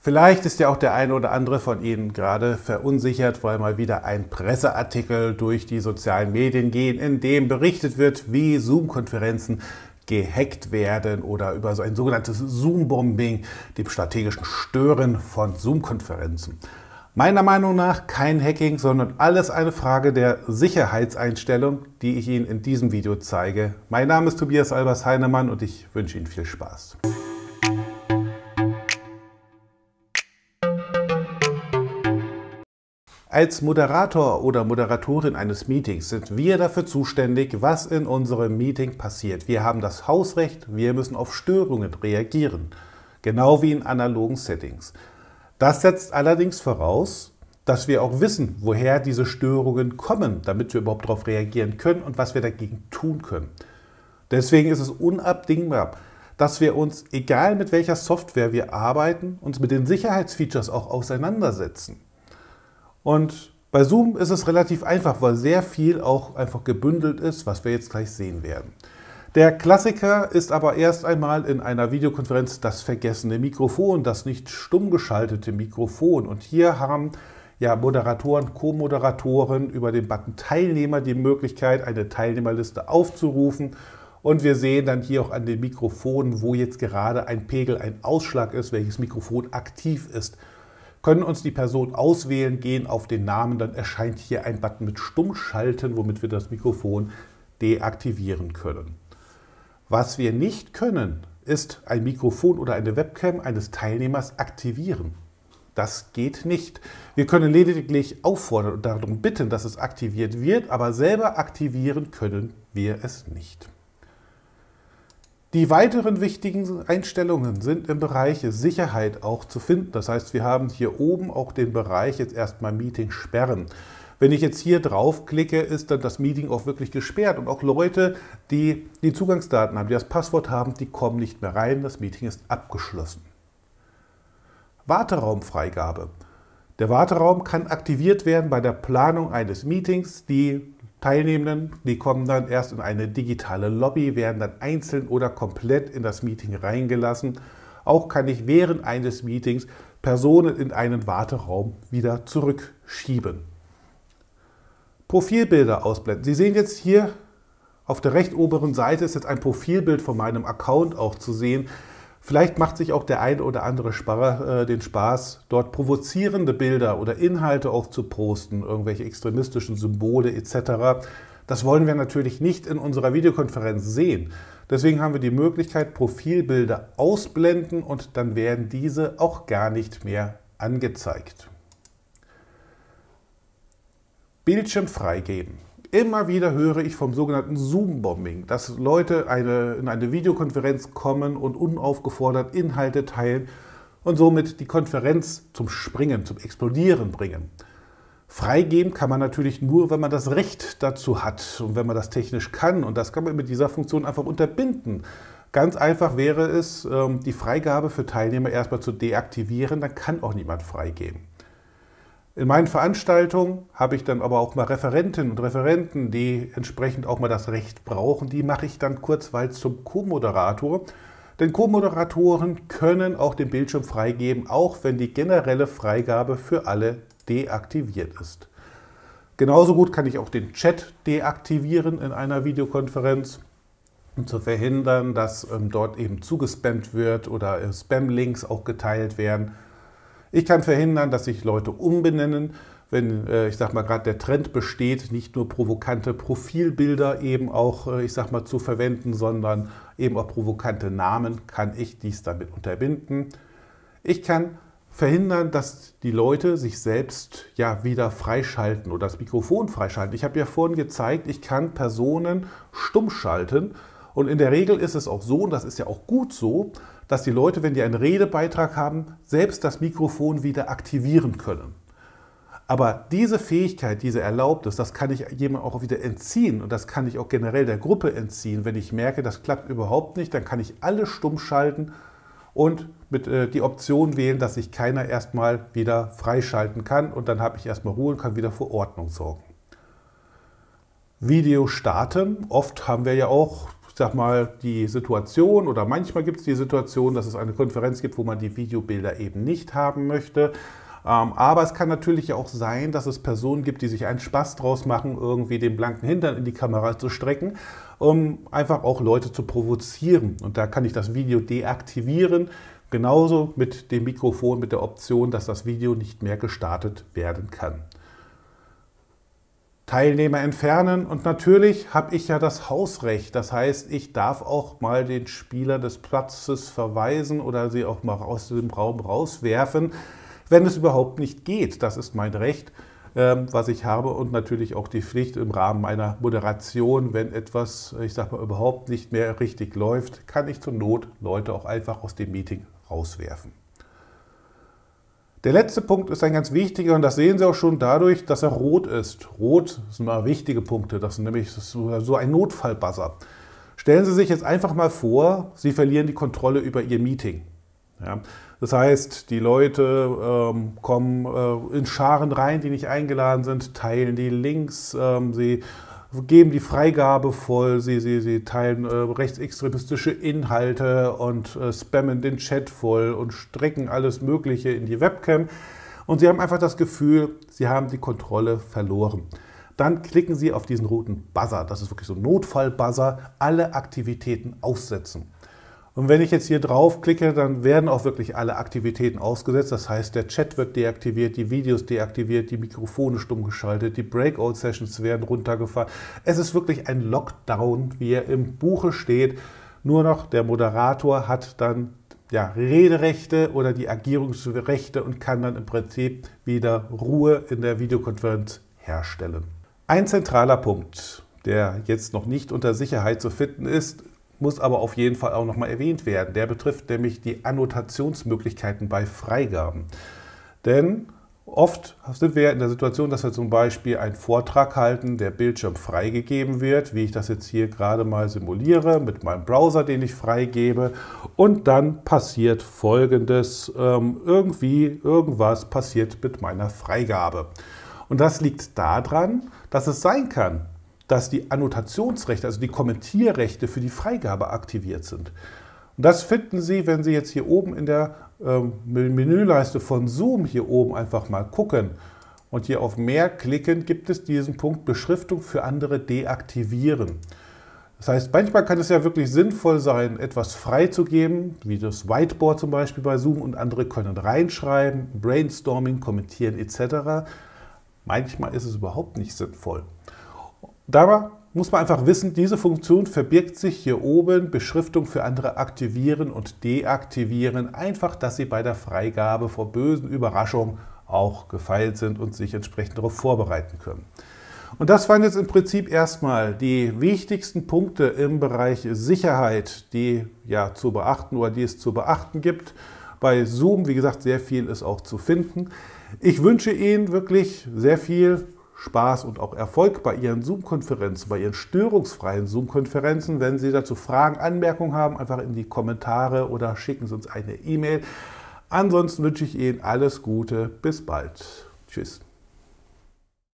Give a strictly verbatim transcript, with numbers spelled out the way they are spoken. Vielleicht ist ja auch der eine oder andere von Ihnen gerade verunsichert, weil mal wieder ein Presseartikel durch die sozialen Medien geht, in dem berichtet wird, wie Zoom-Konferenzen gehackt werden oder über so ein sogenanntes Zoom-Bombing, dem strategischen Stören von Zoom-Konferenzen. Meiner Meinung nach kein Hacking, sondern alles eine Frage der Sicherheitseinstellung, die ich Ihnen in diesem Video zeige. Mein Name ist Tobias Albers-Heinemann und ich wünsche Ihnen viel Spaß. Als Moderator oder Moderatorin eines Meetings sind wir dafür zuständig, was in unserem Meeting passiert. Wir haben das Hausrecht, wir müssen auf Störungen reagieren, genau wie in analogen Settings. Das setzt allerdings voraus, dass wir auch wissen, woher diese Störungen kommen, damit wir überhaupt darauf reagieren können und was wir dagegen tun können. Deswegen ist es unabdingbar, dass wir uns, egal mit welcher Software wir arbeiten, uns mit den Sicherheitsfeatures auch auseinandersetzen. Und bei Zoom ist es relativ einfach, weil sehr viel auch einfach gebündelt ist, was wir jetzt gleich sehen werden. Der Klassiker ist aber erst einmal in einer Videokonferenz das vergessene Mikrofon, das nicht stumm geschaltete Mikrofon. Und hier haben ja Moderatoren, Co-Moderatoren über den Button Teilnehmer die Möglichkeit, eine Teilnehmerliste aufzurufen. Und wir sehen dann hier auch an den Mikrofonen, wo jetzt gerade ein Pegel, ein Ausschlag ist, welches Mikrofon aktiv ist. Können uns die Person auswählen, gehen auf den Namen, dann erscheint hier ein Button mit Stummschalten, womit wir das Mikrofon deaktivieren können. Was wir nicht können, ist ein Mikrofon oder eine Webcam eines Teilnehmers aktivieren. Das geht nicht. Wir können lediglich auffordern und darum bitten, dass es aktiviert wird, aber selber aktivieren können wir es nicht. Die weiteren wichtigen Einstellungen sind im Bereich Sicherheit auch zu finden. Das heißt, wir haben hier oben auch den Bereich jetzt erstmal Meeting sperren. Wenn ich jetzt hier draufklicke, ist dann das Meeting auch wirklich gesperrt. Und auch Leute, die die Zugangsdaten haben, die das Passwort haben, die kommen nicht mehr rein. Das Meeting ist abgeschlossen. Warteraumfreigabe. Der Warteraum kann aktiviert werden bei der Planung eines Meetings, die Teilnehmenden, die kommen dann erst in eine digitale Lobby, werden dann einzeln oder komplett in das Meeting reingelassen. Auch kann ich während eines Meetings Personen in einen Warteraum wieder zurückschieben. Profilbilder ausblenden. Sie sehen jetzt hier auf der recht oberen Seite ist jetzt ein Profilbild von meinem Account auch zu sehen. Vielleicht macht sich auch der ein oder andere Sparer äh, den Spaß, dort provozierende Bilder oder Inhalte auch zu posten, irgendwelche extremistischen Symbole et cetera. Das wollen wir natürlich nicht in unserer Videokonferenz sehen. Deswegen haben wir die Möglichkeit, Profilbilder ausblenden und dann werden diese auch gar nicht mehr angezeigt. Bildschirm freigeben. Immer wieder höre ich vom sogenannten Zoom-Bombing, dass Leute eine, in eine Videokonferenz kommen und unaufgefordert Inhalte teilen und somit die Konferenz zum Springen, zum Explodieren bringen. Freigeben kann man natürlich nur, wenn man das Recht dazu hat und wenn man das technisch kann. Und das kann man mit dieser Funktion einfach unterbinden. Ganz einfach wäre es, die Freigabe für Teilnehmer erstmal zu deaktivieren, dann kann auch niemand freigeben. In meinen Veranstaltungen habe ich dann aber auch mal Referentinnen und Referenten, die entsprechend auch mal das Recht brauchen. Die mache ich dann kurzweil zum Co-Moderator. Denn Co-Moderatoren können auch den Bildschirm freigeben, auch wenn die generelle Freigabe für alle deaktiviert ist. Genauso gut kann ich auch den Chat deaktivieren in einer Videokonferenz, um zu verhindern, dass ähm, dort eben zugespammt wird oder äh, Spam-Links auch geteilt werden. Ich kann verhindern, dass sich Leute umbenennen, wenn, äh, ich sag mal, gerade der Trend besteht, nicht nur provokante Profilbilder eben auch, äh, ich sag mal, zu verwenden, sondern eben auch provokante Namen, kann ich dies damit unterbinden. Ich kann verhindern, dass die Leute sich selbst ja wieder freischalten oder das Mikrofon freischalten. Ich habe ja vorhin gezeigt, ich kann Personen stumm schalten. Und in der Regel ist es auch so, und das ist ja auch gut so, dass die Leute, wenn die einen Redebeitrag haben, selbst das Mikrofon wieder aktivieren können. Aber diese Fähigkeit, diese Erlaubnis, das kann ich jemandem auch wieder entziehen und das kann ich auch generell der Gruppe entziehen. Wenn ich merke, das klappt überhaupt nicht, dann kann ich alle stumm schalten und mit, äh, die Option wählen, dass sich keiner erstmal wieder freischalten kann und dann habe ich erstmal Ruhe und kann wieder für Ordnung sorgen. Video starten. Oft haben wir ja auch sag mal, die Situation oder manchmal gibt es die Situation, dass es eine Konferenz gibt, wo man die Videobilder eben nicht haben möchte. Aber es kann natürlich auch sein, dass es Personen gibt, die sich einen Spaß draus machen, irgendwie den blanken Hintern in die Kamera zu strecken, um einfach auch Leute zu provozieren. Und da kann ich das Video deaktivieren, genauso mit dem Mikrofon, mit der Option, dass das Video nicht mehr gestartet werden kann. Teilnehmer entfernen und natürlich habe ich ja das Hausrecht, das heißt, ich darf auch mal den Spieler des Platzes verweisen oder sie auch mal aus dem Raum rauswerfen, wenn es überhaupt nicht geht. Das ist mein Recht, ähm, was ich habe und natürlich auch die Pflicht im Rahmen meiner Moderation, wenn etwas, ich sag mal, überhaupt nicht mehr richtig läuft, kann ich zur Not Leute auch einfach aus dem Meeting rauswerfen. Der letzte Punkt ist ein ganz wichtiger und das sehen Sie auch schon dadurch, dass er rot ist. Rot sind mal wichtige Punkte, das ist nämlich so ein Notfallbuzzer. Stellen Sie sich jetzt einfach mal vor, Sie verlieren die Kontrolle über Ihr Meeting. Ja, das heißt, die Leute ähm, kommen äh, in Scharen rein, die nicht eingeladen sind, teilen die Links, ähm, sie geben die Freigabe voll, sie, sie, sie teilen äh, rechtsextremistische Inhalte und äh, spammen den Chat voll und strecken alles Mögliche in die Webcam. Und sie haben einfach das Gefühl, sie haben die Kontrolle verloren. Dann klicken Sie auf diesen roten Buzzer, das ist wirklich so ein Notfallbuzzer, alle Aktivitäten aussetzen. Und wenn ich jetzt hier drauf klicke, dann werden auch wirklich alle Aktivitäten ausgesetzt. Das heißt, der Chat wird deaktiviert, die Videos deaktiviert, die Mikrofone stumm geschaltet, die Breakout-Sessions werden runtergefahren. Es ist wirklich ein Lockdown, wie er im Buche steht. Nur noch der Moderator hat dann ja, Rederechte oder die Agierungsrechte und kann dann im Prinzip wieder Ruhe in der Videokonferenz herstellen. Ein zentraler Punkt, der jetzt noch nicht unter Sicherheit zu finden ist, muss aber auf jeden Fall auch nochmal erwähnt werden. Der betrifft nämlich die Annotationsmöglichkeiten bei Freigaben. Denn oft sind wir in der Situation, dass wir zum Beispiel einen Vortrag halten, der Bildschirm freigegeben wird, wie ich das jetzt hier gerade mal simuliere, mit meinem Browser, den ich freigebe. Und dann passiert Folgendes. Ähm, irgendwie, irgendwas passiert mit meiner Freigabe. Und das liegt daran, dass es sein kann, dass die Annotationsrechte, also die Kommentierrechte für die Freigabe aktiviert sind. Und das finden Sie, wenn Sie jetzt hier oben in der ähm, Menüleiste von Zoom hier oben einfach mal gucken und hier auf Mehr klicken, gibt es diesen Punkt Beschriftung für andere deaktivieren. Das heißt, manchmal kann es ja wirklich sinnvoll sein, etwas freizugeben, wie das Whiteboard zum Beispiel bei Zoom und andere können reinschreiben, Brainstorming, kommentieren et cetera. Manchmal ist es überhaupt nicht sinnvoll. Dabei muss man einfach wissen, diese Funktion verbirgt sich hier oben, Beschriftung für andere aktivieren und deaktivieren, einfach, dass sie bei der Freigabe vor bösen Überraschungen auch gefeilt sind und sich entsprechend darauf vorbereiten können. Und das waren jetzt im Prinzip erstmal die wichtigsten Punkte im Bereich Sicherheit, die ja zu beachten oder die es zu beachten gibt. Bei Zoom, wie gesagt, sehr viel ist auch zu finden. Ich wünsche Ihnen wirklich sehr viel Spaß und auch Erfolg bei Ihren Zoom-Konferenzen, bei Ihren störungsfreien Zoom-Konferenzen. Wenn Sie dazu Fragen, Anmerkungen haben, einfach in die Kommentare oder schicken Sie uns eine E-Mail. Ansonsten wünsche ich Ihnen alles Gute. Bis bald. Tschüss.